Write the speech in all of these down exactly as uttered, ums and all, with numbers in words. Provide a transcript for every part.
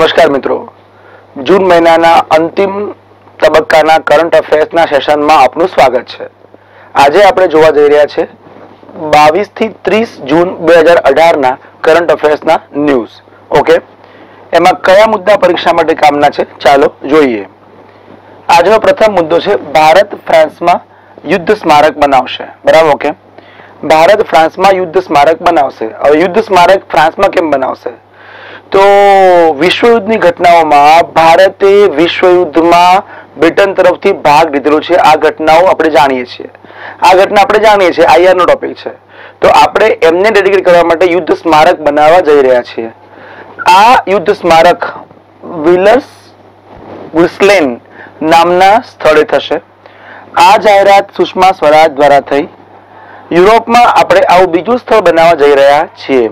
નમસ્કાર મિત્રો, જૂન મહિનાના અંતિમ તબક્કાના કરંટ અફેર્સના સેશનમાં આપનું સ્વાગત છે. આજે આપણે જોવા જઈ રહ્યા છે બાવીસ થી ત્રીસ જૂન બે હજાર અઢારના કરંટ અફેર્સના ન્યૂઝ. ઓકે, એમાં કયા મુદ્દા પરીક્ષા માટે કામના છે ચાલો જોઈએ. આજનો પ્રથમ મુદ્દો છે ભારત ફ્રાન્સમાં યુદ્ધ સ્મારક બનાવશે. બરાબર, ઓકે. ભારત ફ્રાન્સમાં યુદ્ધ સ્મારક બનાવશે. હવે યુદ્ધ સ્મારક ફ્રાન્સમાં કેમ બનાવશે? તો વિશ્વયુદ્ધની ઘટનાઓમાં ભારતે વિશ્વયુદ્ધમાં બ્રિટન તરફથી ભાગ લીધેલો છે. આ ઘટનાઓ આપણે જાણીએ છીએ. આ ઘટના આપણે જાણીએ છીએ. આઈઆરનો ટોપિક છે. તો આપણે એમને ડેડિકેટ કરવા માટે યુદ્ધ સ્મારક બનાવવા જઈ રહ્યા છીએ. આ યુદ્ધ સ્મારક વિલર્સ-ગુઇસ્લેન નામના સ્થળે થશે. આ જાહેરાત સુષ્મા સ્વરાજ દ્વારા થઈ. યુરોપમાં આપણે આવું બીજું સ્થળ બનાવવા જઈ રહ્યા છીએ.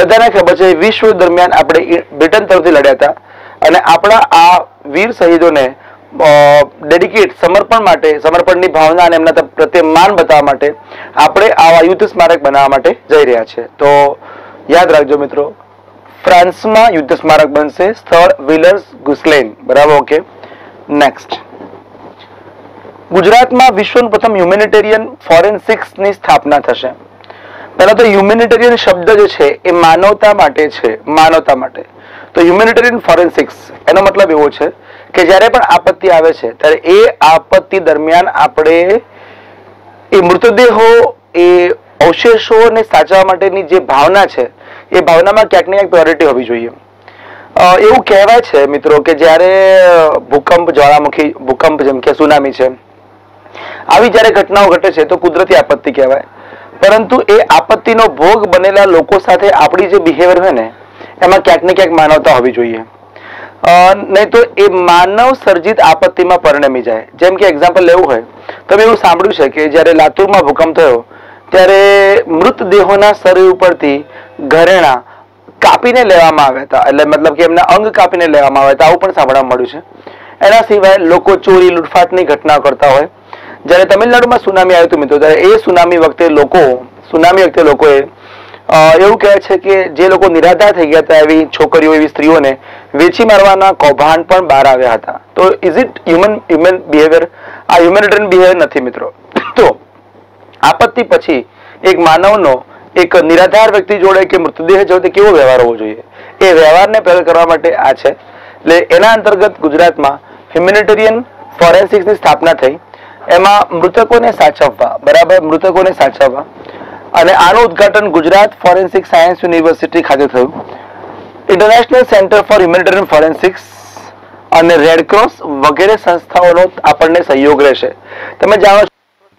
બધાને ખબર છે વિશ્વ દરમિયાન આપણે બ્રિટન તરફથી લડ્યા હતા અને આપણા આ વીર શહીદોને ડેડિકેટ સમર્પણ માટે, સમર્પણની ભાવના અને એમના પ્રત્યે માન બતાવવા માટે આપણે આવા યુદ્ધ સ્મારક બનાવવા માટે જઈ રહ્યા છે. તો યાદ રાખજો મિત્રો, ફ્રાન્સમાં યુદ્ધ સ્મારક બનશે. સ્થળ વિલર્સ-ગુઇસ્લેન. બરાબર, ઓકે. નેક્સ્ટ, ગુજરાતમાં વિશ્વનું પ્રથમ હ્યુમેનિટેરિયન ફોરેન્સિક્સની સ્થાપના થશે. પહેલા તો હ્યુમેનિટેરિયન શબ્દ જે છે એ માનવતા માટે છે. માનવતા માટે તો હ્યુમેનિટેરિયન ફોરેન્સિક્સ એનો મતલબ એવો છે કે જ્યારે પણ આપત્તિ આવે છે ત્યારે એ આપત્તિ દરમિયાન આપણે એ મૃતદેહો, એ અવશેષોને સાચવવા માટેની જે ભાવના છે એ ભાવનામાં ક્યાંક ને ક્યાંક પ્રાયોરિટી હોવી જોઈએ. એવું કહેવાય છે મિત્રો કે જ્યારે ભૂકંપ, જ્વાળામુખી ભૂકંપ જેમ કે સુનામી છે, આવી જ્યારે ઘટનાઓ ઘટે છે તો કુદરતી આપત્તિ કહેવાય. પરંતુ એ આપત્તિનો ભોગ બનેલા લોકો સાથે આપણી જે બિહેવિયર હોય ને એમાં ક્યાંક ને ક્યાંક માનવતા હોવી જોઈએ, નહીં તો એ માનવ સર્જિત આપત્તિમાં પરિણમી જાય. જેમ કે એક્ઝામ્પલ લેવું હોય તો મેં એવું સાંભળ્યું છે કે જ્યારે લાતુરમાં ભૂકંપ થયો ત્યારે મૃતદેહોના શરીર ઉપરથી ઘરેણા કાપીને લેવામાં આવ્યા હતા. એટલે મતલબ કે એમના અંગ કાપીને લેવામાં આવ્યા હતા, આવું પણ સાંભળવા મળ્યું છે. એના સિવાય લોકો ચોરી લૂંટફાટની ઘટના કરતા હોય. જ્યારે તમિલનાડુમાં સુનામી આવ્યું હતું મિત્રો, ત્યારે એ સુનામી વખતે લોકો સુનામી વખતે લોકોએ એવું કહે છે કે જે લોકો નિરાધાર થઈ ગયા હતા એવી છોકરીઓ, એવી સ્ત્રીઓને વેચી મારવાના કૌભાંડ પણ બહાર આવ્યા હતા. તો is it human human behaviour? આ હ્યુમેનિટેરિયન બિહેવિયર નથી મિત્રો. તો આપત્તિ પછી એક માનવનો, એક નિરાધાર વ્યક્તિ જોડે કે મૃતદેહ જોડે કેવો વ્યવહાર હોવો જોઈએ, એ વ્યવહારને પહેલ કરવા માટે આ છે. એટલે એના અંતર્ગત ગુજરાતમાં હ્યુમેનિટેરિયન ફોરેન્સિક્સની સ્થાપના થઈ. એમાં મૃતકોને સાચવવા, બરાબર, મૃતકોને સાચવવા, અને આનું ઉદ્ઘાટન ગુજરાત ફોરેન્સિક સાયન્સ યુનિવર્સિટી ખાતે થયું. International centre for humanitarian forensics અને રેડક્રોસ વગેરે સંસ્થાઓનો આપણને સહયોગ રહેશે. તમે જાણો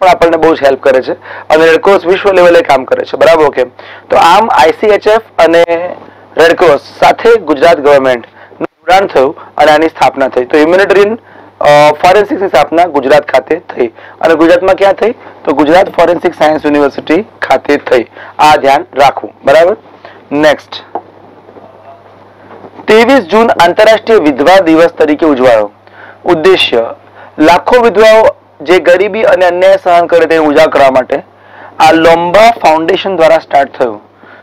પણ આપણને બહુ જ હેલ્પ કરે છે અને રેડક્રોસ વિશ્વ લેવલે કામ કરે છે. બરાબર, ઓકે. તો આમ આઈસીએચએફ અને રેડક્રોસ સાથે ગુજરાત ગવર્મેન્ટનું જોડાણ થયું અને આની સ્થાપના થઈ. તો હ્યુમેનિટેરિયન ફોરેન્સિક્સની સ્થાપના ગુજરાત ખાતે થઈ. અને ગુજરાતમાં ક્યાં થઈ? તો ગુજરાત ફોરેન્સિક સાયન્સ યુનિવર્સિટી ખાતે થઈ. આ ધ્યાન રાખવું. બરાબર. નેક્સ્ટ, ત્રેવીસ જૂન આંતરરાષ્ટ્રીય વિધવા દિવસ તરીકે ઉજવાયો. ઉદ્દેશ્ય લાખો વિધવાઓ જે ગરીબી અને અન્યાય સહન કરે તે ઉજાગર કરવા માટે આ લોમ્બા ફાઉન્ડેશન દ્વારા સ્ટાર્ટ થયું.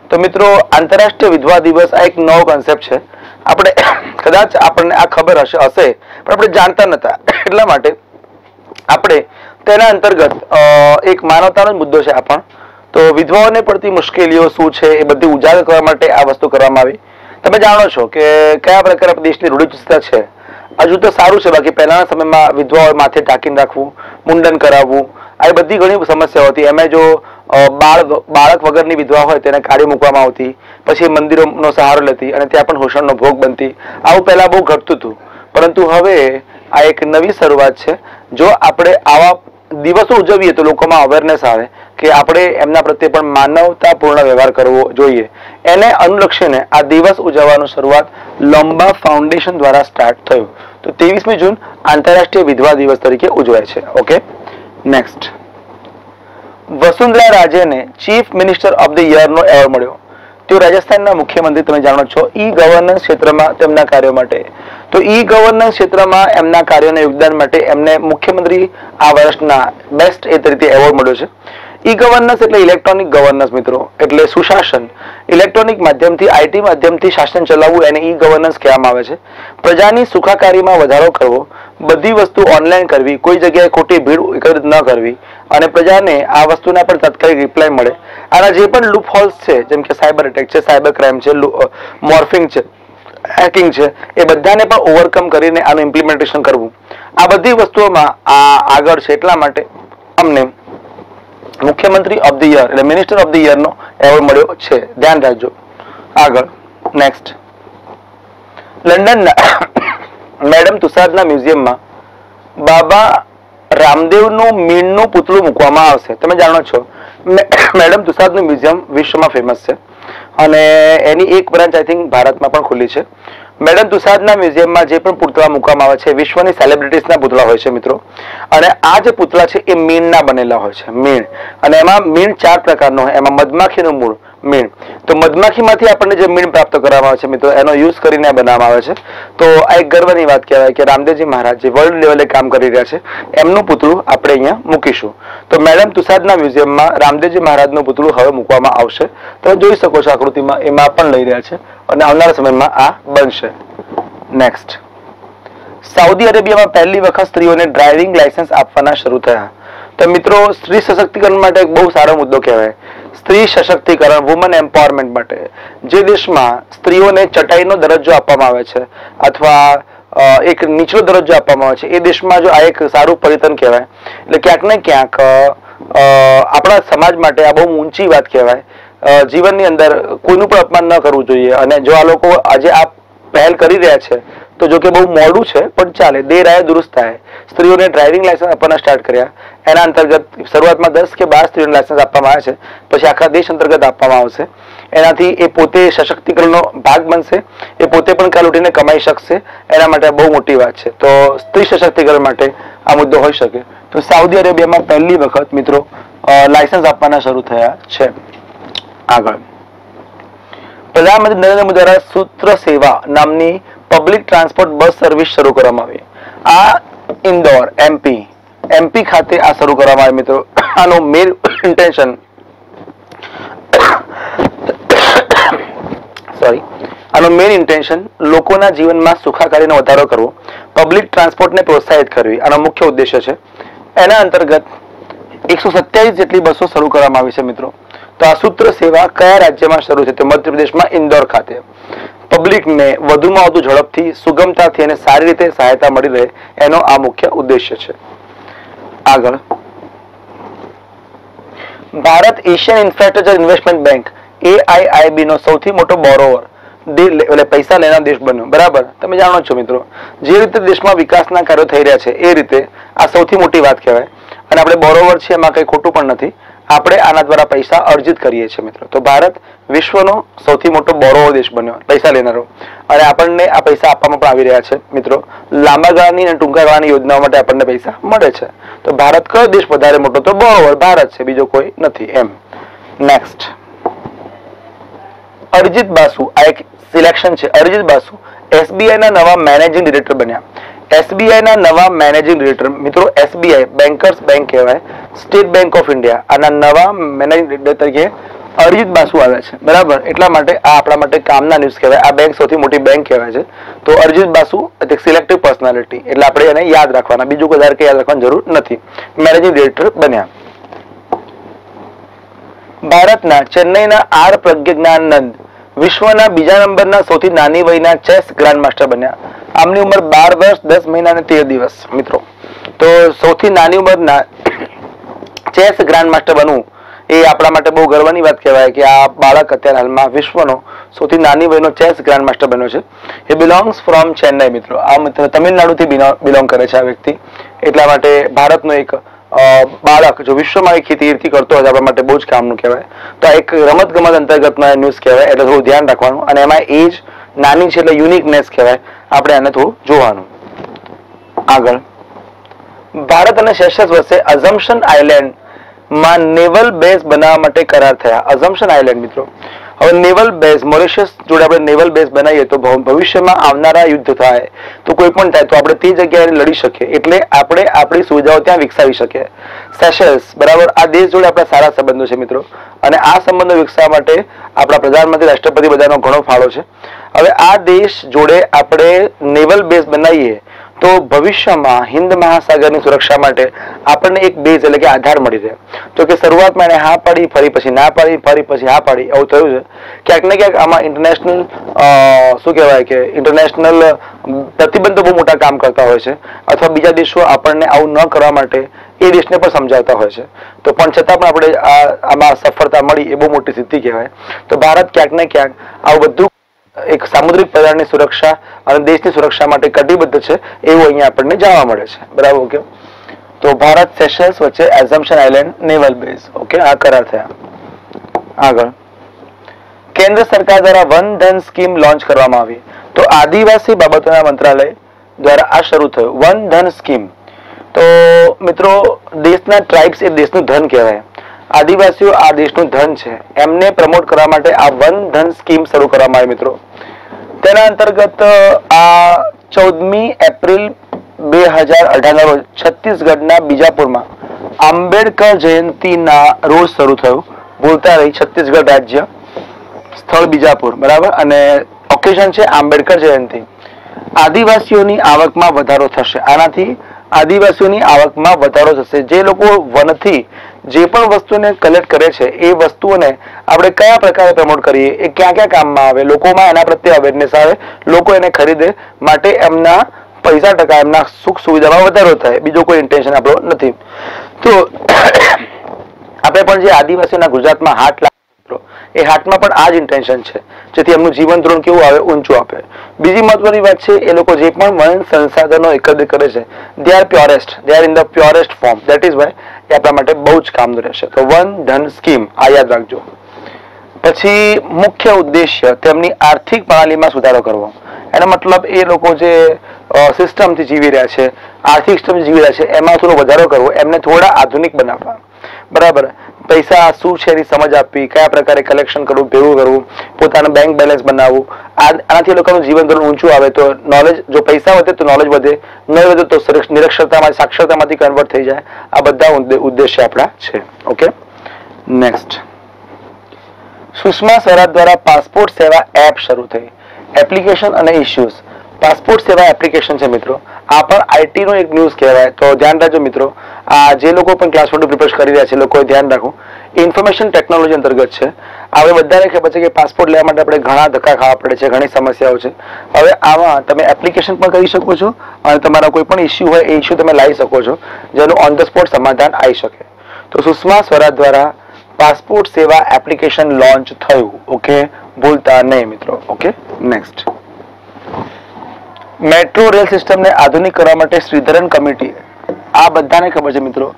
તો મિત્રો, આંતરરાષ્ટ્રીય વિધવા દિવસ આ એક નવો કોન્સેપ્ટ છે. આપણે કદાચ આપણને આ ખબર હશે હશે પણ આપણે જાણતા નતા. એટલા માટે આપણે તેના અંતર્ગત એક માનવતાનો મુદ્દો છે આ પણ. તો વિધવાઓને પડતી મુશ્કેલીઓ શું છે એ બધી ઉજાગર કરવા માટે આ વસ્તુ કરવામાં આવી. તમે જાણો છો કે કયા પ્રકારે દેશની રૂઢિચુસ્તતા છે. હજુ તો સારું છે, બાકી પહેલાના સમયમાં વિધવાઓ માથે ટાંકીને રાખવું, મુંડન કરાવવું, આ બધી ઘણી સમસ્યાઓ હતી. એમાં જો બાળ બાળક વગરની વિધવા હોય તેને કાઢી મૂકવામાં આવતી, પછી મંદિરોનો સહારો લેતી અને ત્યાં પણ શોષણનો ભોગ બનતી. આવું પહેલા બહુ ઘટતું હતું, પરંતુ હવે આ એક નવી શરૂઆત છે. જો આપણે આવા દિવસો ઉજવીએ તો લોકોમાં અવેરનેસ આવે કે આપણે એમના પ્રત્યે પણ માનવતાપૂર્ણ વ્યવહાર કરવો જોઈએ. એને અનુલક્ષીને આ દિવસ ઉજવવાનું શરૂઆત લોમ્બા ફાઉન્ડેશન દ્વારા સ્ટાર્ટ થયું. તો ત્રેવીસમી જૂન આંતરરાષ્ટ્રીય વિધવા દિવસ તરીકે ઉજવાય છે. ઓકે, નેક્સ્ટ, વસુંધરા રાજેને ચીફ મિનિસ્ટર ઓફ ધ યરનો એવોર્ડ મળ્યો. તેઓ રાજસ્થાનના મુખ્યમંત્રી, તમે જાણો છો, ઈ ગવર્નન્સ ક્ષેત્રમાં તેમના કાર્યો માટે. તો ઈ ગવર્નન્સ ક્ષેત્રમાં એમના કાર્યોના યોગદાન માટે એમને મુખ્યમંત્રી આ વર્ષના બેસ્ટ એ તરીકે એવોર્ડ મળ્યો છે. ई गवर्नन्स एटले इलेक्ट्रॉनिक गवर्नन्स मित्रों एटले सुशासन इलेक्ट्रॉनिक माध्यम थी आईटी माध्यम थी शासन चलावू एने ई गवर्नन्स कहेवामां आवे छे। प्रजानी सुखाकारी में वधारो करवो, बधी वस्तु ऑनलाइन करवी, कोई जगह खोटी भीड़ एकत्रित न करवी और प्रजाने आ वस्तुना पर तात्कालिक रिप्लाय मळे। आना जे पण लूपहोल्स छे जेम के साइबर एटेक छे, साइबर क्राइम छे, मॉर्फिंग छे, हैकिंग छे, ए बधाने पण ओवरकम करीने आनु इम्प्लिमेंटेशन करवू। आ बधी वस्तुओमां आ आगळ छे એટલા માટે અમને मुख्यमंत्री ऑफ द ईयर એટલે મિનિસ્ટર ઓફ ધ યર નો એવોર્ડ મળ્યો છે, ધ્યાન રાખજો। આગળ નેક્સ્ટ લંડન મેડમ તુસાદ ના મ્યુઝિયમ માં બાબા રામદેવ નું મીણ નું પુતળું મૂકવામાં આવશે। તમે જાણો છો મેડમ તુસાદ નું મ્યુઝિયમ વિશ્વમાં ફેમસ છે અને એની એક બ્રાન્ચ આઈ થિંક ભારતમાં પણ ખુલી છે। મેડમ તુસાદના મ્યુઝિયમમાં જે પણ પૂતળા મૂકવામાં આવે છે વિશ્વની સેલિબ્રિટીઝના પૂતળા હોય છે મિત્રો, અને આ જે પૂતળા છે એ મીણના બનેલા હોય છે, મીણ, અને એમાં મીણ ચાર પ્રકારનો હોય, એમાં મધમાખીનું મૂળ મીણ, તો મધમાખીમાંથી આપણને જે મીણ પ્રાપ્ત કરવામાં આવે છે મિત્રો એનો યુઝ કરીને બનાવવામાં આવે છે। તો આ એક ગર્વની વાત કહેવાય કે રામદેવજી મહારાજ જે વર્લ્ડ લેવલે કામ કરી રહ્યા છે એમનું પૂતળું આપણે અહીંયા મૂકીશું। તો મેડમ તુસાદના મ્યુઝિયમમાં રામદેવજી મહારાજનું પૂતળું હવે મૂકવામાં આવશે। તમે જોઈ શકો છો આકૃતિમાં એમાં પણ લઈ રહ્યા છે અને આવનારા સમયમાં આ બનશે। નેક્સ્ટ સાઉદી અરેબિયામાં પહેલી વખત સ્ત્રીઓને ડ્રાઇવિંગ લાયસન્સ આપવાના શરૂ થયા। તો મિત્રો સ્ત્રી સશક્તિકરણ માટે એક બહુ સારો મુદ્દો કહેવાય, સ્ત્રી સશક્તિકરણ, વુમન એમ્પાવરમેન્ટ માટે જે દેશમાં સ્ત્રીઓને ચટાઈનો દરજ્જો આપવામાં આવે છે અથવા એક નીચલો દરજ્જો આપવામાં આવે છે એ દેશમાં જો આ એક સારું પરિવર્તન કહેવાય। એટલે ક્યાંક ને ક્યાંક આપણા સમાજ માટે આ બહુ ઊંચી વાત કહેવાય। जीवन ની અંદર કોઈનું પણ અપમાન ન કરવું જોઈએ અને જો આ લોકો આજે આ પહેલ કરી રહ્યા છે તો જો કે બહુ મોડું છે પણ ચાલે, દેર આયે દુરુસ્ત આયે। સ્ત્રીઓને ડ્રાઇવિંગ લાયસન્સ આપવાના સ્ટાર્ટ કર્યા, એના અંતર્ગત શરૂઆતમાં દસ કે બાર સ્ત્રીઓને લાયસન્સ આપવામાં આવે છે, પછી આખા દેશ અંતર્ગત આપવામાં આવશે। એનાથી એ પોતે સશક્તિકરણનો ભાગ બનશે, એ પોતે પણ કાલ ઉઠીને કમાઈ શકશે, એના માટે બહુ મોટી વાત છે। તો સ્ત્રી સશક્તિકરણ માટે આ મુદ્દો હોઈ શકે। તો સાઉદી અરેબિયામાં પહેલી વખત મિત્રો લાયસન્સ આપવાના શરૂ થયા છે। આગળ પ્રધાનમંત્રી નરેન્દ્ર મોદી દ્વારા સૂત્ર સેવા નામની પબ્લિક ટ્રાન્સપોર્ટ બસ સર્વિસ શરૂ કરવામાં આવી। આ ઇન્દોર એમપી એમપી ખાતે આ શરૂ કરવામાં આવી મિત્રો। આનો મેઇન ઇન્ટેન્શન સોરી આનો મેઇન ઇન્ટેન્શન લોકોના જીવનમાં સુખાકારીનો વધારો કરવો, પબ્લિક ટ્રાન્સપોર્ટને પ્રોત્સાહિત કરવી, આનો મુખ્ય ઉદ્દેશ્ય છે। એના અંતર્ગત એકસો સત્યાવીસ જેટલી બસો શરૂ કરવામાં આવી છે મિત્રો। તો આ સૂત્ર સેવા કયા રાજ્યમાં શરૂ છે? તો મધ્યપ્રદેશમાં ઇન્દોર ખાતે પબ્લિકને વધુમાં વધુ ઝડપથી, સુગમતાથી અને સારી રીતે સહાયતા મળી રહે એનો આ મુખ્ય ઉદ્દેશ્ય છે। આગળ Bharat Asian infrastructure investment bank A I I B નો સૌથી મોટો બોરોવર એટલે પૈસા લેના દેશ બન્યો, બરાબર? તમે જાણો છો મિત્રો જે રીતે દેશમાં વિકાસના કાર્યો થઈ રહ્યા છે એ રીતે આ સૌથી મોટી વાત કહેવાય અને આપણે બોરોવર છે એમાં કંઈ ખોટું પણ નથી, આપણે આના દ્વારા પૈસા અર્જિત કરીએ છીએ મિત્રો। તો ભારત વિશ્વનો સૌથી મોટો બોરોવર દેશ બન્યો, પૈસા લેનારો, અને આપણને આ પૈસા આપવામાં પણ આવી રહ્યા છે મિત્રો। લાંબા ગાળાની અને ટૂંકા ગાળાની યોજનાઓ માટે આપણને પૈસા મળે છે। તો ભારત કયો દેશ વધારે મોટો? તો બોરોવર ભારત છે, બીજો કોઈ નથી એમ। નેક્સ્ટ અરજીત બાસુ, આ એક સિલેક્શન છે। અરજીત બાસુ એસબીઆઈ ના નવા મેનેજિંગ ડિરેક્ટર બન્યા। એસબીઆઈ ના નવા મેનેજિંગ ડિરેક્ટર મિત્રો, એસબીઆઈ બેન્કર્સ બેંક કહેવાય, સ્ટેટ બેંક ઓફ ઇન્ડિયા, આના નવા મેનેજિંગ ડિરેક્ટર તરીકે અરજીત બાસુ આવે છે, બરાબર? એટલા માટે આ આપણા માટે કામના ન્યૂઝ કહેવાય। આ બેંક સૌથી મોટી બેંક કહેવાય છે। તો અરજીત બાસુ એક સિલેક્ટિવ પર્સનાલિટી એટલે આપણે એને યાદ રાખવાના, બીજું કોઈ ધાર કે યાદ રાખવાની જરૂર નથી, મેનેજિંગ ડિરેક્ટર બન્યા। ભારતના ચેન્નઈના આર પ્રજ્ઞાનંદ વિશ્વના બીજા નંબરના સૌથી નાની વયના ચેસ ગ્રાન્ડમાસ્ટર બન્યા। આમની ઉંમર બાર વર્ષ દસ મહિના અને તેર દિવસ મિત્રો। તો સૌથી નાની ઉંમરના ચેસ ગ્રાન્ડમાસ્ટર બનવું એ આપણા માટે બહુ ગર્વની વાત કહેવાય કે આ બાળક અત્યારે હાલમાં વિશ્વનો સૌથી નાની વયનો ચેસ ગ્રાન્ડમાસ્ટર બન્યો છે। એ બિલોંગ્સ ફ્રોમ ચેન્નઈ મિત્રો, આ મિત્રો તમિલનાડુથી બિલોંગ કરે છે આ વ્યક્તિ, એટલા માટે ભારતનો એક બાળક જો વિશ્વમાં એક કીર્તિ કરતો હોય આપણા માટે બહુ જ કામનું કહેવાય। તો આ એક રમત ગમત અંતર્ગતનો આ ન્યૂઝ કહેવાય, એટલે થોડું ધ્યાન રાખવાનું અને એમાં એજ નાની છે એટલે યુનિકનેસ કહેવાય, આપણે આને થોડું જોવાનું। આગળ ભારત અને સેશલ્સ વચ્ચે અઝમ્પશન આઇલેન્ડમાં નેવલ બેઝ બનાવવા માટે કરાર થયા। અઝમ્પશન આઇલેન્ડ મિત્રો और नेवल बेस मॉरिशस जोड़े अपने नेवल बेस बनाइए तो भविष्य में आवनारा युद्ध थाय तो कोईपण थाय तो आपणे ते जग्याए लड़ी शकीए एटले आपणे आपणी सुविधाओ त्यां विकसावी शकीए। सेशेल्स बराबर आ देश जोड़े आपणा सारा संबंधो छे मित्रों अने आ संबंधो विकसावा माटे आपणा प्रधानमंत्री राष्ट्रपति बधानो घणो फाळो छे। हवे आ देश जोड़े आपणे नेवल बेस बनाईए तो भविष्य में हिंद महासागर की सुरक्षा माटे आपने एक बेज एटले के आधार मळी रहे। तो कि शुरुआत में हाँ पड़ी फरी पछी ना पड़ी फरी पछी हाँ पड़ी एवुं थयुं छे क्यांक ने क्यांक आमां इंटरनेशनल शुं कहेवाय के इंटरनेशनल प्रतिबंधो बहु मोटा काम करता होय छे अथवा बीजा देशों आपणने आवुं न करवा माटे ए देशने पण समजावता होय छे। तो पण छतां पण आपणे आमां सफलता मळी ए बहु मोटी सिद्धि कहेवाय। तो भारत क्यांक ने क्यांक आवुं बधुं एक सामुद्रिक पदार्थनी सुरक्षा और देश की सुरक्षा माटे कटिबद्ध छे एवुं अहींया आपणे जाणवा मळे छे। बराबर ओके। तो भारत सेशेल्स वच्चे Assumption island naval base okay आ करार थया। आगळ केंद्र सरकार द्वारा वन धन स्कीम लॉन्च करवामां आवी तो आदिवासी बाबतोना मंत्रालय द्वारा आ शुरू थयो वन धन स्कीम। तो मित्रों देशना ट्राइब्स ए देशनुं धन कहेवाय आदिवासीओ आ देशनुं धन छे एमने प्रमोट करवा माटे आ वन धन स्कीम शुरू करवामां आवी। मित्रों तेना अंतर्गत आ चौदमी एप्रिल बे हजार अठार ना रोज छत्तीसगढ़ना बीजापुरमां आंबेडकर जयंतीना रोज शुरू थयुं। बोलता रही छत्तीसगढ़ राज्य स्थल बीजापुर बराबर अने ओकेजन छे आंबेडकर जयंती। आदिवासीओनी आवकमां वधारो थशे आनाथी आदिवासीओनी आवकमां वधारो थशे। जे लोको वनथी जे पण वस्तुने कलेक्ट करे छे ए वस्तुओने आपणे कया प्रकारे प्रमोट करीए ए क्या क्या काममां आवे लोकोमां एना प्रत्ये अवेरनेस आवे लोको एने खरीदे माटे एमना पैसा टका एमना सुख सुविधामां वधारो थाय बीजो कोई इंटेंशन आपणो नथी। तो आपणे पण जे आदिवासीओना गुजरातमां हाथ लाग्यो ए हाथमां पण आ ज इंटेंशन छे जेथी एमनुं जीवन धोरण केवुं आवे ऊंचो आपे। बीजी महत्वनी वात छे ए लोको जे पण वन संसाधनो एकत्र करे छे they are purest they are in the purest form that is why आपना माटे बहुत काम रहेशे। तो वन धन स्कीम आ याद रखो। पछी मुख्य उद्देश्य तेमनी आर्थिक प्रणाली में सुधारो करवो एनो मतलब ए लोको जे सिस्टम थी जीवी रह्या छे आर्थिक सिस्टम जीवी रह्या छे एमां थोड़ो वधारो करवो एमने थोड़ा आधुनिक बनावा बराबर पैसा शुं छे एनी समझ आपी क्या प्रकार कलेक्शन करवू भेगुं करवू पोतानुं बैंक बेलेंस बनाववू आनाथी लोकोनुं जीवन धोरण ऊंचुं आवे तो नॉलेज जो पैसा वधे तो नॉलेज वधे न वधे तो निरक्षरतामांथी साक्षरतामांथी कन्वर्ट थई जाय आ बधा उद्देश्य आपणा छे। ओके नेक्स्ट सुषमा स्वराज द्वारा पासपोर्ट सेवा एप शुरू थई एप्लिकेशन अने इश्यूज पासपोर्ट सेवा एप्लिकेशन छे मित्रों आ पण आईटी नो एक न्यूज कहेवाय। तो ध्यान राखजो मित्रों आ जे लोको पण क्लास वन प्रिपेयर करी रह्या छे लोकोए ध्यान राखो इन्फॉर्मेशन टेक्नोलॉजी अंतर्गत छे। हवे बधाने खबर छे के पासपोर्ट लेवा माटे आपणे घणा धक्का खावा पड़े छे घणी समस्याओ छे। हवे आवा तमे एप्लिकेशन पण करी शको छो अने तमारो कोई पण इश्यू होय ए इश्यू तमे लावी शको छो जेनुं ऑन ध स्पोट समाधान आई शके। तो सुषमा स्वराज द्वारा पासपोर्ट सेवा एप्लिकेशन लॉन्च थयुं ओके भूलता नहीं मित्रों। Okay next metro rail system ने आधुनिक करवा माटे श्रीधरन कमिटी आ बधाने खबर छे मित्रों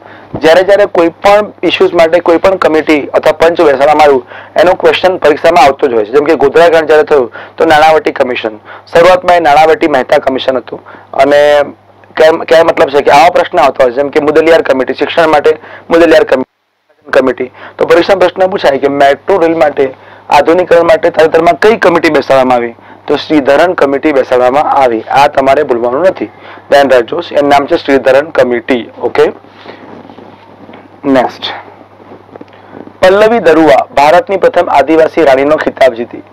ज्यारे ज्यारे कोई पण इश्यूज माटे कोई पण कमिटी अथवा पंच बेसाडवामां आव्युं एनो क्वेश्चन परीक्षामां आवतो ज होय छे। जेम के गोधराकांड ज्यारे थयुं तो नाणावटी कमिशन शरूआतमां नाणावटी मेहता कमिशन हतुं अने केम क्या मतलब छे के आवा प्रश्न आवतो जेम के मुदलियार कमिटी शिक्षण माटे मुदलियार कमिटी। तो परीक्षा प्रश्न पूछाय के मेट्रो रेल माटे आधुनिकरण माटे ताजेतरमां कई कमिटी बेसाडवामां आवी तो श्रीधरन कमिटी बेसाडवामां आवी आ तमारे भूलवानुं नथी ध्यान राखजो एनुं नाम छे Sreedharan committee. Okay next Pallavi Dharuwa भारतनी प्रथम आदिवासी राणीनो खिताब जीती।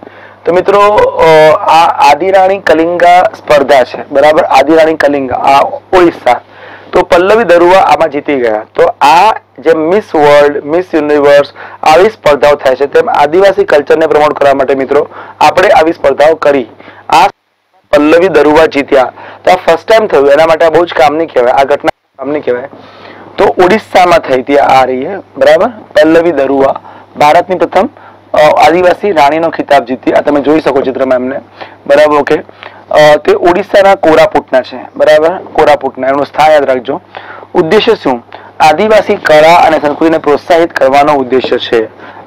तो मित्रों आ आदिराणी कलिंगा स्पर्धा छे बराबर आदिराणी कलिंगा आ ओडिशा तो पल्लवी धरुवा आमां जीती गया। तो आ जे मिस वर्ल्ड मिस यूनिवर्स आई स्पर्धाओं थाय छे तेम आदिवासी कल्चर ने प्रमोट करवा माटे मित्रों आपणे आई स्पर्धाओं करी आ पल्लवी धरुवा जीत्या। तो आ फर्स्ट टाइम थयुं एना माटे बहुत कामनी कहेवाय आ घटना कामनी कहेवाय। तो ओडिशा में थई थी आ रही है बराबर पल्लवी धरुवा भारतनी प्रथम आदिवासी राणीनो खिताब जीती आ तमे जोई शको चित्रमां एमने बराबर। ओके ते ओडिशाना कोरापुटना छे बराबर कोरापुटना एनुं स्थान याद राखजो। उद्देश्य शुं आदिवासी कला अने संस्कृतिने प्रोत्साहित करवानो उद्देश्य छे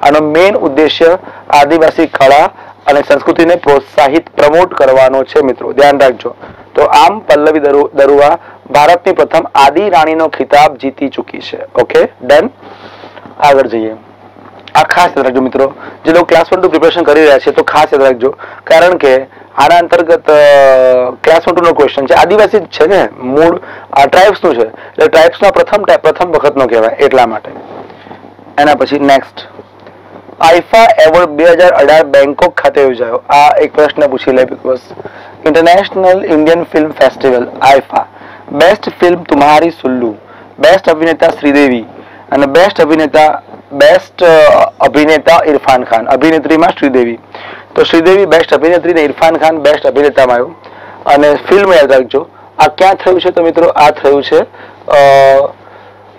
आनो मेन उद्देश्य आदिवासी कला अने संस्कृतिने प्रोत्साहित प्रमोट करवानो छे मित्रों ध्यान राखजो। तो आम पल्लवी धरुवा भारतनी प्रथम आदि राणीनो खिताब जीती चूकी छे। ओके डन आगळ जईए। આ ખાસ યાદ રાખજો મિત્રો, જે લોકો ક્લાસ વન ટુ પ્રિપેરેશન કરી રહ્યા છે તો ખાસ યાદ રાખજો, કારણ કે આના અંતર્ગત ક્લાસ વન ટુ નો ક્વેશ્ચન છે, આદિવાસી છે ને મૂળ ટ્રાઇબ્સ નું છે, એટલે ટ્રાઇબ્સના પ્રથમ પ્રથમ વખતનો કહેવાય એટલા માટે. એના પછી નેક્સ્ટ, આઈફા એવોર્ડ બે હજાર અઢાર બેંકોક ખાતે યોજાયો. આ એક પ્રશ્ન પૂછી લે, because international Indian film festival IIFA, best film Tumhari Sulu, best અભિનેતા શ્રીદેવી અને બેસ્ટ અભિનેતા બેસ્ટ અભિનેતા ઇરફાન ખાન, અભિનેત્રીમાં શ્રીદેવી, તો શ્રીદેવી બેસ્ટ અભિનેત્રી ને ઇરફાન ખાન બેસ્ટ અભિનેતામાં આવ્યો. અને ફિલ્મ યાદ રાખજો, આ ક્યાં થયું છે તો મિત્રો આ થયું છે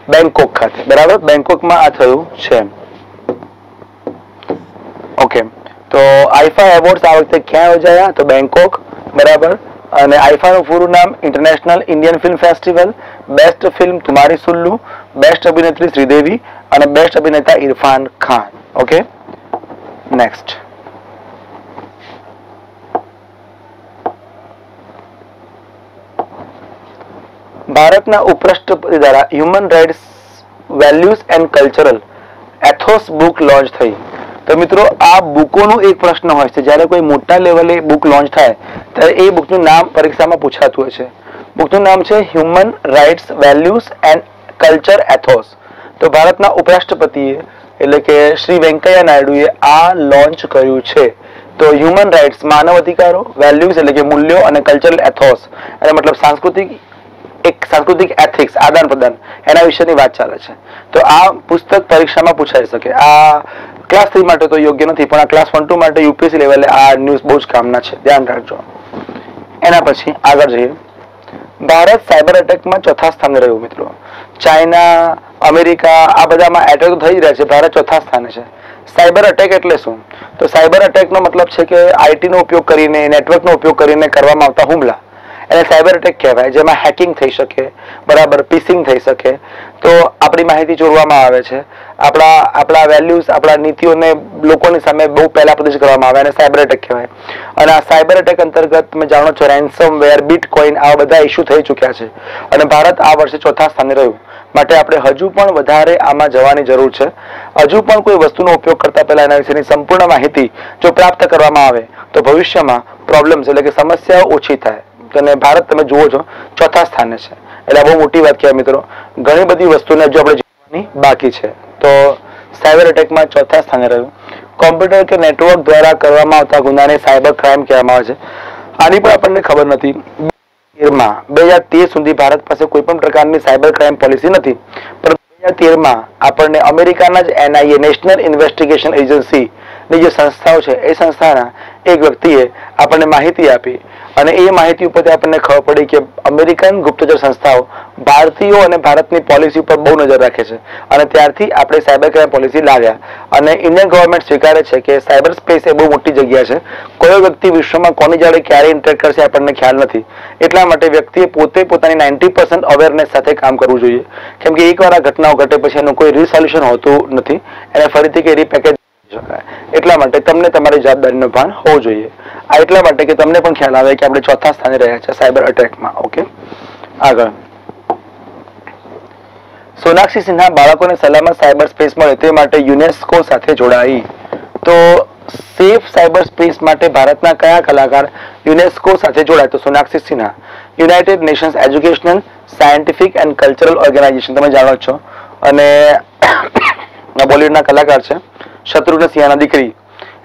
બેંકોક ખાતે, બરાબર, બેંકોકમાં આ થયું છે. ઓકે, તો આઈફા એવોર્ડ્સ આ વખતે ક્યાં યોજાયા તો બેંકોક, બરાબર. અને આઈફાનું પૂરું નામ international Indian film festival, best film Tumhari Sulu, best અભિનેત્રી શ્રીદેવી અને બેસ્ટ અભિનેતા ઇરફાન ખાન. ઓકે, નેક્સ્ટ, ભારતના ઉપરાષ્ટ્રપતિ દ્વારા human rights values and cultural ethos book launch થઈ. તો મિત્રો આ બુકોનો એક પ્રશ્ન હોય છે, જ્યારે કોઈ મોટા લેવલે બુક લોન્ચ થાય ત્યારે એ બુકનું નામ પરીક્ષામાં પૂછાતું હોય છે. બુકનું નામ છે human rights values and culture ethos. તો ભારતના ઉપરાષ્ટ્રપતિએ એટલે કે શ્રી વેંકૈયા નાયડુએ આ લોન્ચ કર્યું છે. તો હ્યુમન રાઇટ્સ માનવ અધિકારો, વેલ્યુઝ એટલે કે મૂલ્યો અને કલ્ચરલ એથોસ એટલે મતલબ સાંસ્કૃતિક એક સાંસ્કૃતિક એથિક્સ આદાન પ્રદાન, એના વિશેની વાત ચાલે છે. તો આ પુસ્તક પરીક્ષામાં પૂછાઈ શકે. આ ક્લાસ થ્રી માટે તો યોગ્ય નથી, પણ આ ક્લાસ વન ટુ માટે યુપીએસસી લેવલે આ ન્યૂઝ બહુ જ કામના છે, ધ્યાન રાખજો. એના પછી આગળ જઈએ, ભારત સાયબર એટેકમાં ચોથા સ્થાને રહ્યું મિત્રો. ચાઇના, અમેરિકા આ બધામાં એટેક થઈ રહ્યા છે, ભારત ચોથા સ્થાને છે. સાયબર અટેક એટલે શું તો સાયબર અટેકનો મતલબ છે કે આઈટીનો ઉપયોગ કરીને, નેટવર્કનો ઉપયોગ કરીને કરવામાં આવતા હુમલા એને સાયબર એટેક કહેવાય, જેમાં હેકિંગ થઈ શકે, બરાબર, પીસિંગ થઈ શકે, તો આપણી માહિતી ચોરવામાં આવે છે, આપણા આપણા વેલ્યુઝ, આપણા નીતિઓને લોકોની સામે બહુ પહેલા પ્રદર્શિત કરવામાં આવે, એને સાયબર એટેક કહેવાય. અને આ સાયબર એટેક અંતર્ગત તમે જાણો છો રેન્સમવેર, બિટકોઈન આ બધા ઇસ્યુ થઈ ચૂક્યા છે અને ભારત આ વર્ષે ચોથા સ્થાને રહ્યું. માટે આપણે હજુ પણ વધારે આમાં જવાની જરૂર છે. હજુ પણ કોઈ વસ્તુનો ઉપયોગ કરતા પહેલા એના વિશેની સંપૂર્ણ માહિતી જો પ્રાપ્ત કરવામાં આવે તો ભવિષ્યમાં પ્રોબ્લેમ્સ એટલે કે સમસ્યાઓ ઓછી થાય. અને ભારત તમે જુઓ છો ચોથા સ્થાને છે, એટલે બહુ મોટી વાત કહેવાય મિત્રો. ઘણી બધી વસ્તુને હજુ આપણે જોવાની બાકી છે. તો સાયબર એટેકમાં ચોથા સ્થાને રહ્યું. કોમ્પ્યુટર કે નેટવર્ક દ્વારા કરવામાં આવતા ગુનાને સાયબર ક્રાઇમ કહેવામાં આવે છે. આની પણ આપણને ખબર નથી. બે હજાર તેર સુધી ભારત પાસે કોઈ પણ પ્રકારની સાયબર ક્રાઇમ પોલિસી નથી, પરંતુ બે હજાર તેરમાં આપણને અમેરિકાના જ એનઆઈએ, નેશનલ ઇન્વેસ્ટિગેશન એજન્સી ની જે સંસ્થાઓ છે એ સંસ્થાના એક વ્યક્તિએ આપણને માહિતી આપી અને એ માહિતી ઉપરથી આપણને ખબર પડી કે અમેરિકન ગુપ્તચર સંસ્થાઓ ભારતીયો અને ભારતની પોલિસી ઉપર બહુ નજર રાખે છે. અને ત્યારથી આપણે સાયબર ક્રાઇમ પોલિસી લાવ્યા અને ઇન્ડિયન ગવર્મેન્ટ સ્વીકારે છે કે સાયબર સ્પેસ એ બહુ મોટી જગ્યા છે. કોઈ વ્યક્તિ વિશ્વમાં કોની જોડે ક્યારે ઇન્ટરેક્ટ કરશે આપણને ખ્યાલ નથી, એટલા માટે વ્યક્તિએ પોતે પોતાની નાઇન્ટી પર્સન્ટ અવેરનેસ સાથે કામ કરવું જોઈએ, કેમ કે એકવાર આ ઘટનાઓ ઘટે પછી એનું કોઈ રિસોલ્યુશન હોતું નથી, એને ફરીથી કે રીપેકેજ શકાય. એટલા માટે તમને તમારી જવાબદારીનો ભાન હોવો જોઈએ. આ એટલા માટે કે તમને પણ ખ્યાલ આવે કે આપણે ચોથા સ્થાને રહ્યા છે સાયબર અટેકમાં. ઓકે, આગળ, સોનાક્ષી સિન્હા બાળકોને સલામત સાયબર સ્પેસ મળે તે માટે યુનેસ્કો સાથે જોડાઈ. તો સેફ સાયબર સ્પેસ માટે ભારતના કયા કલાકાર યુનેસ્કો સાથે જોડાય તો Sonakshi Sinha, United Nations educational, scientific and cultural organisation, તમે જાણો છો, અને બોલિવૂડના કલાકાર છે, શત્રુઘ્ન સિંહાના દીકરી.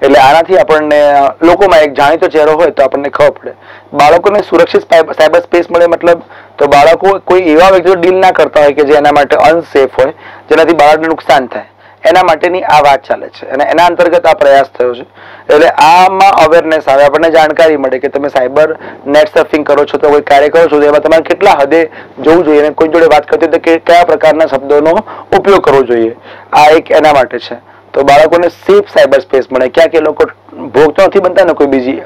એટલે આનાથી આપણને લોકોમાં એક જાણીતો ચહેરો હોય તો આપણને ખબર પડે. બાળકોને સુરક્ષિત સાયબર સ્પેસ મળે મતલબ તો બાળકો કોઈ એવા વ્યક્તિઓ ડીલ ના કરતા હોય કે જે એના માટે અનસેફ હોય, જેનાથી બાળકને નુકસાન થાય, એના માટેની આ વાત ચાલે છે અને એના અંતર્ગત આ પ્રયાસ થયો છે. એટલે આમાં અવેરનેસ આવે, આપણને જાણકારી મળે કે તમે સાયબર નેટ સર્ફિંગ કરો છો તો કોઈ કાર્ય કરો છો તો એમાં તમારે કેટલા હદે જવું જોઈએ અને કોઈ જોડે વાત કરતી હોય તો કયા પ્રકારના શબ્દોનો ઉપયોગ કરવો જોઈએ, આ એક એના માટે છે. તો બાળકોને સેફ સાયબર સ્પેસ મળે, ક્યાંક એ લોકો ભોગ તો નથી બનતા ને કોઈ બીજી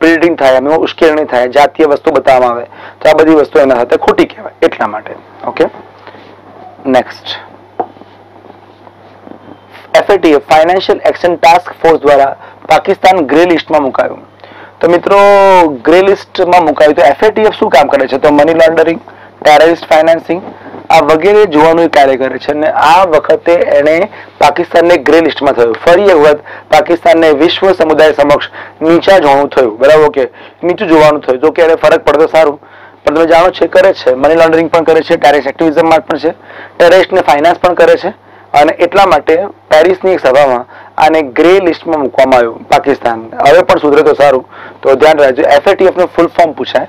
પ્રિડિંગ થાય, એમાં ઉશ્કેરણી થાય, જાતીય વસ્તુ બતાવવામાં આવે, તો આ બધી વસ્તુ એના સાથે ખોટી કહેવાય એટલા માટે. Okay, next, FATF financial action task force દ્વારા પાકિસ્તાન ગ્રે લિસ્ટમાં મુકાયું. તો મિત્રો ગ્રે લિસ્ટમાં મુકાયું તો એફએટીએફ શું કામ કરે છે તો મની લોન્ડરિંગ, ટેરરિસ્ટ ફાઇનાન્સિંગ, આ વગેરે જોવાનું કાર્ય કરે છે અને આ વખતે એને પાકિસ્તાનને ગ્રે લિસ્ટમાં થયું ફરી એક વખત પાકિસ્તાનને વિશ્વ સમુદાય સમક્ષ નીચા જોવાનું થયું બરાબર કે નીચું જોવાનું થયું તો કે એને ફરક પડતો સારું પણ તમે જાણો છે કરે છે મની લોન્ડરિંગ પણ કરે છે ટેરરિસ્ટ એક્ટિવિઝમમાં પણ છે ટેરરિસ્ટને ફાઇનાન્સ પણ કરે છે અને એટલા માટે પેરિસની એક સભામાં આને ગ્રે લિસ્ટમાં મૂકવામાં આવ્યું પાકિસ્તાન હવે પણ સુધરે તો સારું તો ધ્યાન રાખજો F A T F નો ફૂલ ફોર્મ પૂછાય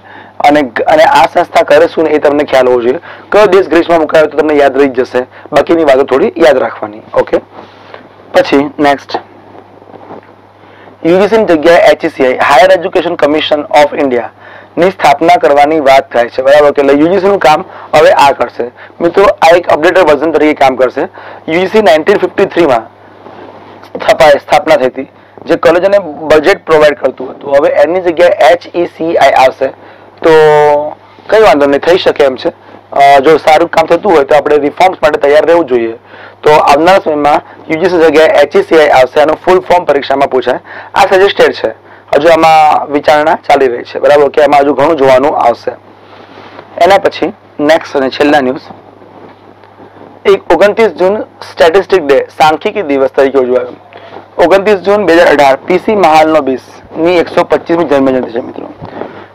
અને અને આ સંસ્થા કરે શું એ તમને ખ્યાલ હોવો જોઈએ કયો દેશ ગ્રેસમાં મુકાયો તો તમને યાદ રહી જશે બાકીની વાતો થોડી યાદ રાખવાની ઓકે પછી નેક્સ્ટ U G C ની જગ્યાએ H E C I higher education commission of India ની સ્થાપના કરવાની વાત થાય છે બરાબર કે U G C નું કામ હવે આ કરશે મિત્રો આ એક અપડેટેડ વર્ઝન તરીકે કામ કરશે U G C ઓગણીસો પચાસ ત્રણ માં સ્થાપાય સ્થાપના થઈ હતી જે કોલેજને બજેટ પ્રોવાઇડ કરતું હતું હવે એની જગ્યાએ H E C I આવશે તો કઈ વાંધો નહીં થઈ શકે એમ છે જો સારું કામ થતું હોય તો આપણે રિફોર્મ્સ માટે તૈયાર રહેવું જોઈએ તો આવનારા સમયમાં U G C જગ્યાએ H E C I આવશે આનો ફૂલ ફોર્મ પરીક્ષામાં પૂછાય આ સજેસ્ટેડ છે હજુ આમાં વિચારણા ચાલી રહી છે બરાબર કે આમાં હજુ ઘણું જોવાનું આવશે એના પછી નેક્સ્ટ અને છેલ્લા ન્યૂઝ એક ઓગણત્રીસ જૂન સ્ટેટિસ્ટિક ડે સાંખ્યિકી દિવસ તરીકે ઉજવાયો ઓગણત્રીસ જૂન બે હજાર અઢાર પીસી મહાલનો બીસ ની એકસો પચીસમી જન્મજયંતિ છે મિત્રો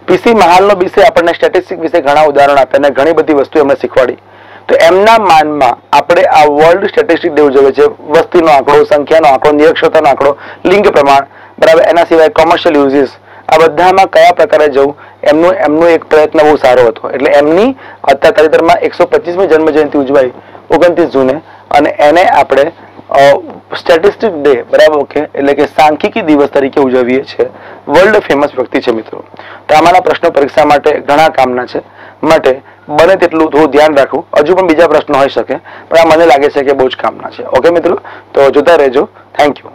પીસી મહાલનો બીસે આપણને સ્ટેટિસ્ટિક વિશે ઘણા ઉદાહરણ આપ્યા અને ઘણી બધી વસ્તુ એમણે શીખવાડી તો એમના માનમાં આપણે આ વર્લ્ડ સ્ટેટિસ્ટિક ડે ઉજવે છે વસ્તીનો આંકડો સંખ્યાનો આંકડો નિરક્ષરતાનો આંકડો લિંગ પ્રમાણ બરાબર એના સિવાય કોમર્શિયલ યુઝિસ આ બધામાં કયા પ્રકારે જવું એમનો એમનો એક પ્રયત્ન બહુ સારો હતો એટલે એમની અત્યાર તાજેતરમાં એકસો પચીસમી જન્મજયંતિ ઉજવાઈ ઓગણત્રીસ જૂને અને એને આપણે સ્ટેટિસ્ટિક ડે બરાબર ઓકે એટલે કે સાંખ્યિકી દિવસ તરીકે ઉજવીએ છીએ વર્લ્ડ ફેમસ વ્યક્તિ છે મિત્રો તો આમાંના પ્રશ્નો પરીક્ષા માટે ઘણા કામના છે માટે બને તેટલું થોડું ધ્યાન રાખવું હજુ પણ બીજા પ્રશ્નો હોઈ શકે પણ આ મને લાગે છે કે બહુ જ કામના છે ઓકે મિત્રો તો જોતા રહેજો થેન્ક યુ